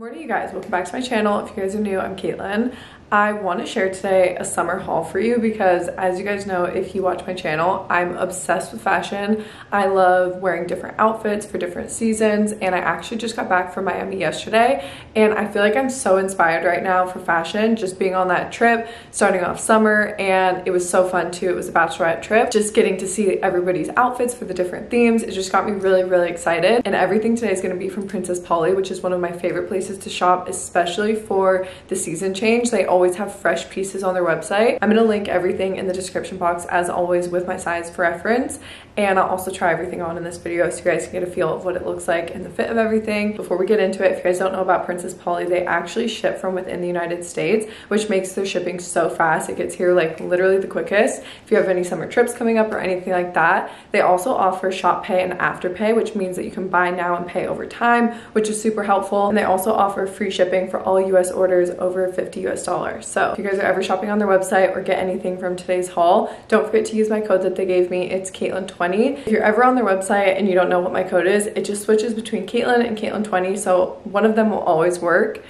Morning you guys, welcome back to my channel. If you guys are new, I'm Katelynn. I want to share today a summer haul for you because as you guys know, if you watch my channel, I'm obsessed with fashion. I love wearing different outfits for different seasons, and I actually just got back from Miami yesterday and I feel like I'm so inspired right now for fashion, just being on that trip, starting off summer, and it was so fun too. It was a bachelorette trip. Just getting to see everybody's outfits for the different themes, it just got me really, really excited. And everything today is going to be from Princess Polly, which is one of my favorite places to shop, especially for the season change. They always have fresh pieces on their website. I'm gonna link everything in the description box as always with my size for reference, and I'll also try everything on in this video so you guys can get a feel of what it looks like and the fit of everything. Before we get into it, if you guys don't know about Princess Polly, they actually ship from within the United States, which makes their shipping so fast. It gets here like literally the quickest. If you have any summer trips coming up or anything like that, they also offer ShopPay and AfterPay, which means that you can buy now and pay over time, which is super helpful. And they also offer free shipping for all US orders over $50 US. So if you guys are ever shopping on their website or get anything from today's haul, don't forget to use my code that they gave me. It's Katelynn20. If you're ever on their website and you don't know what my code is, it just switches between Katelynn and Katelynn20, so one of them will always work.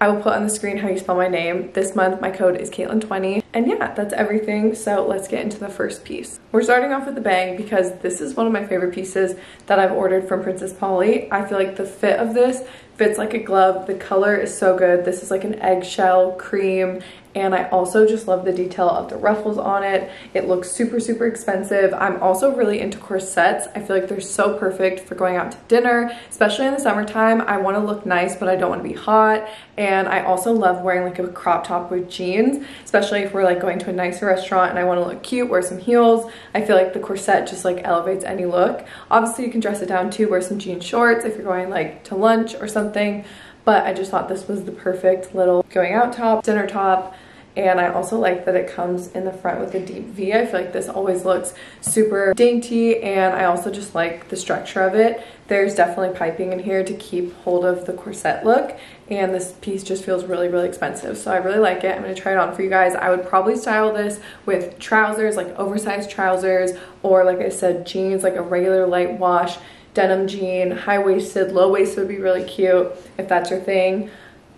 I will put on the screen how you spell my name. This month my code is Katelynn20. And yeah, that's everything, so let's get into the first piece. We're starting off with the bag because this is one of my favorite pieces that I've ordered from Princess Polly. I feel like the fit of this fits like a glove. The color is so good. This is like an eggshell cream, and I also just love the detail of the ruffles on it. It looks super, super expensive. I'm also really into corsets. I feel like they're so perfect for going out to dinner, especially in the summertime. I want to look nice, but I don't want to be hot, and I also love wearing like a crop top with jeans, especially if we're like going to a nicer restaurant and I want to look cute, wear some heels. I feel like the corset just like elevates any look. Obviously you can dress it down too, wear some jean shorts if you're going like to lunch or something, but I just thought this was the perfect little going out top, dinner top. And I also like that it comes in the front with a deep V. I feel like this always looks super dainty, and I also just like the structure of it. There's definitely piping in here to keep hold of the corset look, and this piece just feels really, really expensive. So I really like it. I'm gonna try it on for you guys. I would probably style this with trousers, like oversized trousers, or like I said, jeans, like a regular light wash, denim jean, high-waisted, low-waisted would be really cute if that's your thing.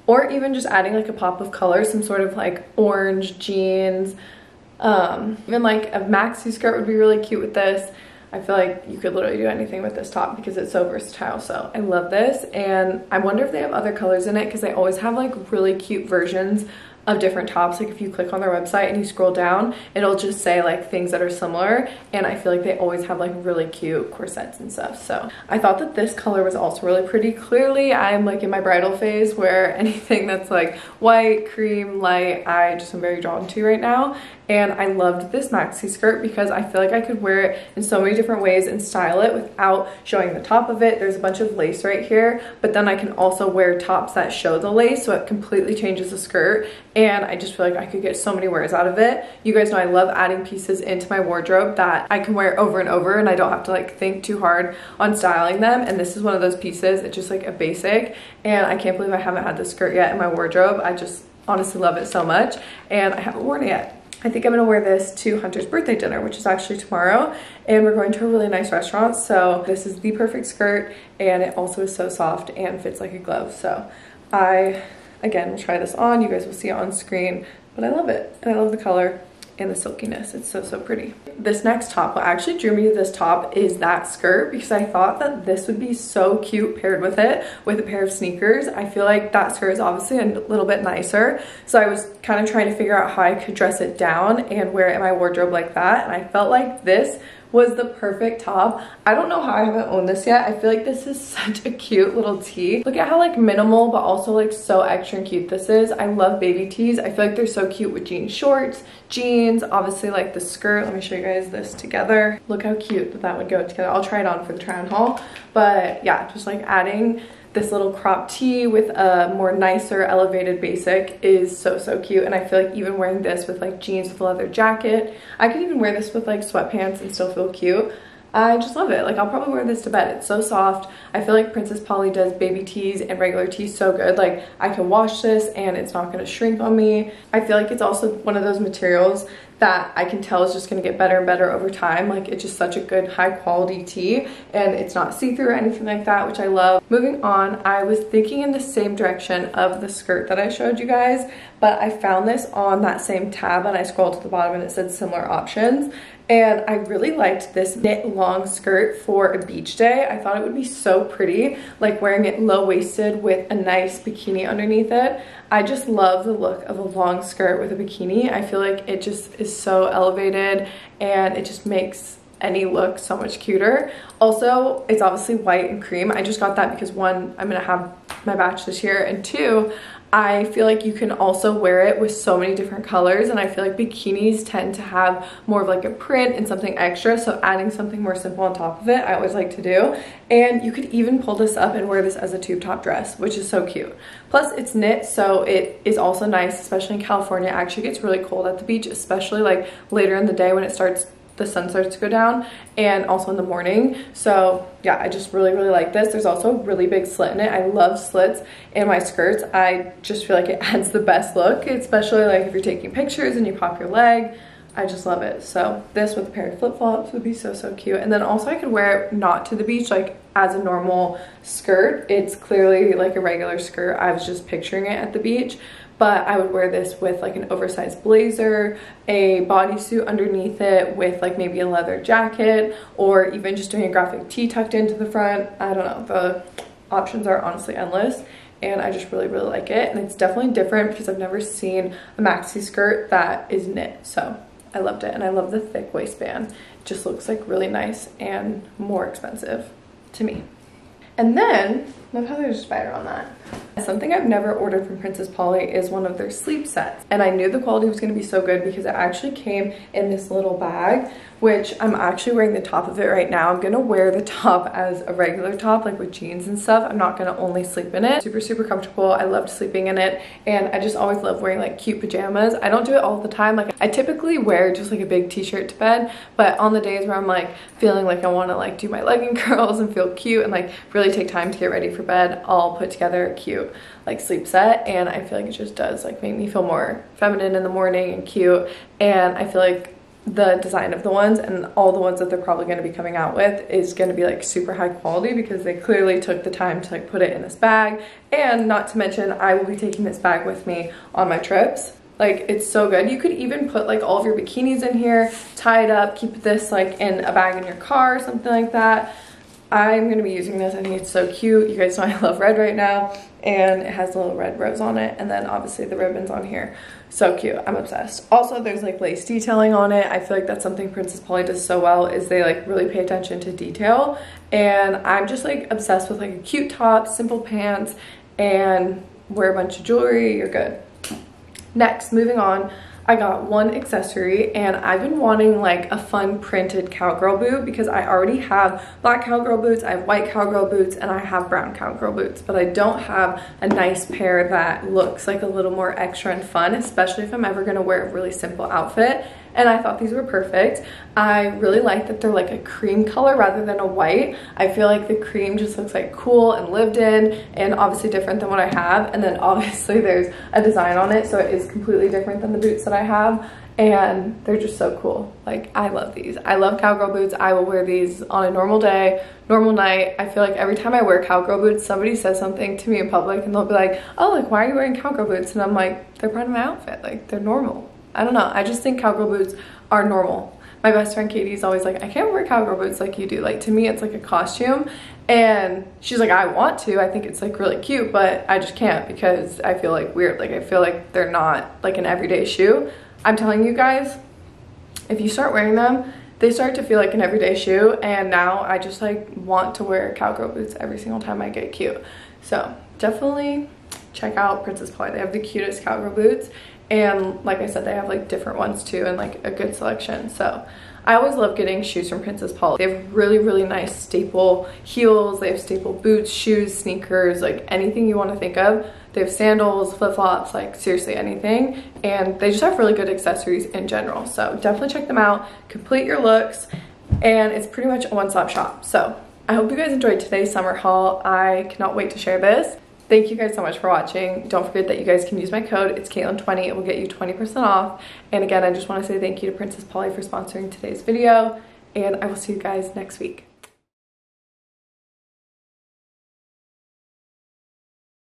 Or even just adding like a pop of color, some sort of like orange jeans. Even like a maxi skirt would be really cute with this. I feel like you could literally do anything with this top because it's so versatile. So I love this, and I wonder if they have other colors in it because they always have like really cute versions of different tops. Like if you click on their website and you scroll down, it'll just say like things that are similar, and I feel like they always have like really cute corsets and stuff. So I thought that this color was also really pretty. Clearly I'm like in my bridal phase where anything that's like white, cream, light, I just am very drawn to right now. And I loved this maxi skirt because I feel like I could wear it in so many different ways and style it without showing the top of it. There's a bunch of lace right here, but then I can also wear tops that show the lace, so it completely changes the skirt. And I just feel like I could get so many wears out of it. You guys know I love adding pieces into my wardrobe that I can wear over and over, and I don't have to like think too hard on styling them. And this is one of those pieces. It's just like a basic, and I can't believe I haven't had this skirt yet in my wardrobe. I just honestly love it so much, and I haven't worn it yet. I think I'm gonna wear this to Hunter's birthday dinner, which is actually tomorrow, and we're going to a really nice restaurant. So this is the perfect skirt, and it also is so soft and fits like a glove. So I, again, will try this on. You guys will see it on screen, but I love it, and I love the color and the silkiness. It's so, so pretty. This next top, what actually drew me to this top is that skirt, because I thought that this would be so cute paired with it, with a pair of sneakers. I feel like that skirt is obviously a little bit nicer, so I was kind of trying to figure out how I could dress it down and wear it in my wardrobe like that, and I felt like this was the perfect top. I don't know how I haven't owned this yet. I feel like this is such a cute little tee. Look at how like minimal but also like so extra and cute this is. I love baby tees. I feel like they're so cute with jean shorts, jeans, obviously like the skirt. Let me show you guys this together. Look how cute that would go together. I'll try it on for the try on haul, but yeah, just like adding this little crop tee with a more nicer elevated basic is so, so cute. And I feel like even wearing this with like jeans with a leather jacket, I could even wear this with like sweatpants and still feel cute. I just love it. Like, I'll probably wear this to bed. It's so soft. I feel like Princess Polly does baby tees and regular tees so good. Like, I can wash this and it's not going to shrink on me. I feel like it's also one of those materials that I can tell is just going to get better and better over time. Like, it's just such a good high quality tee and it's not see-through or anything like that, which I love. Moving on, I was thinking in the same direction of the skirt that I showed you guys, but I found this on that same tab and I scrolled to the bottom and it said similar options. And I really liked this knit long skirt for a beach day. I thought it would be so pretty, like wearing it low-waisted with a nice bikini underneath it. I just love the look of a long skirt with a bikini. I feel like it just is so elevated and it just makes any look so much cuter. Also, it's obviously white and cream. I just got that because one, I'm gonna have my batch this year, and two, I feel like you can also wear it with so many different colors, and I feel like bikinis tend to have more of like a print and something extra, so adding something more simple on top of it I always like to do. And you could even pull this up and wear this as a tube top dress, which is so cute. Plus it's knit, so it is also nice, especially in California. It actually gets really cold at the beach, especially like later in the day when it starts, the sun starts to go down, and also in the morning. So yeah, I just really like this. There's also a really big slit in it. I love slits in my skirts. I just feel like it adds the best look, especially like if you're taking pictures and you pop your leg. I just love it. So this with a pair of flip-flops would be so cute. And then also I could wear it not to the beach, like as a normal skirt. It's clearly like a regular skirt. I was just picturing it at the beach. But I would wear this with like an oversized blazer, a bodysuit underneath it with like maybe a leather jacket, or even just doing a graphic tee tucked into the front. I don't know, the options are honestly endless. And I just really like it. And it's definitely different because I've never seen a maxi skirt that is knit. So I loved it, and I love the thick waistband. It just looks like really nice and more expensive to me. And then, love how there's a spider on that. Something I've never ordered from Princess Polly is one of their sleep sets. And I knew the quality was gonna be so good because it actually came in this little bag, which I'm actually wearing the top of it right now. I'm gonna wear the top as a regular top, like with jeans and stuff. I'm not gonna only sleep in it. Super comfortable. I loved sleeping in it. And I just always love wearing like cute pajamas. I don't do it all the time. Like, I typically wear just like a big t-shirt to bed, but on the days where I'm like feeling like I wanna like do my legging curls and feel cute and like really take time to get ready for bed, I'll put together a cute like sleep set, and I feel like it just does like make me feel more feminine in the morning and cute. And I feel like the design of the ones and all the ones that they're probably going to be coming out with is going to be like super high quality because they clearly took the time to like put it in this bag. And not to mention, I will be taking this bag with me on my trips. Like, it's so good. You could even put like all of your bikinis in here, tie it up, keep this like in a bag in your car or something like that. I'm going to be using this. I think it's so cute. You guys know I love red right now, and it has a little red rose on it, and then obviously the ribbons on here. So cute. I'm obsessed. Also, there's like lace detailing on it. I feel like that's something Princess Polly does so well, is they like really pay attention to detail, and I'm just like obsessed with like a cute top, simple pants, and wear a bunch of jewelry. You're good. Next, moving on. I got one accessory, and I've been wanting like a fun printed cowgirl boot because I already have black cowgirl boots, I have white cowgirl boots, and I have brown cowgirl boots, but I don't have a nice pair that looks like a little more extra and fun, especially if I'm ever gonna wear a really simple outfit. And I thought these were perfect. I really like that they're like a cream color rather than a white. I feel like the cream just looks like cool and lived in, and obviously different than what I have. And then obviously there's a design on it, so it is completely different than the boots that I have. And they're just so cool. Like, I love these. I love cowgirl boots. I will wear these on a normal day, normal night. I feel like every time I wear cowgirl boots, somebody says something to me in public and they'll be like, oh, like, why are you wearing cowgirl boots? And I'm like, they're part of my outfit. Like, they're normal. I don't know. I just think cowgirl boots are normal. My best friend Katie is always like, I can't wear cowgirl boots like you do. Like, to me, it's like a costume. And she's like, I want to. I think it's like really cute, but I just can't because I feel like weird. Like, I feel like they're not like an everyday shoe. I'm telling you guys, if you start wearing them, they start to feel like an everyday shoe. And now I just like want to wear cowgirl boots every single time I get cute. So definitely check out Princess Polly. They have the cutest cowgirl boots. And like I said, they have like different ones too, and like a good selection. So I always love getting shoes from Princess Polly. They have really nice staple heels. They have staple boots, shoes, sneakers, like anything you want to think of. They have sandals, flip-flops, like seriously anything. And they just have really good accessories in general. So definitely check them out. Complete your looks. and it's pretty much a one-stop shop. So I hope you guys enjoyed today's summer haul. I cannot wait to share this. Thank you guys so much for watching. Don't forget that you guys can use my code. It's Katelynn20. It will get you 20% off. And again, I just want to say thank you to Princess Polly for sponsoring today's video. And I will see you guys next week.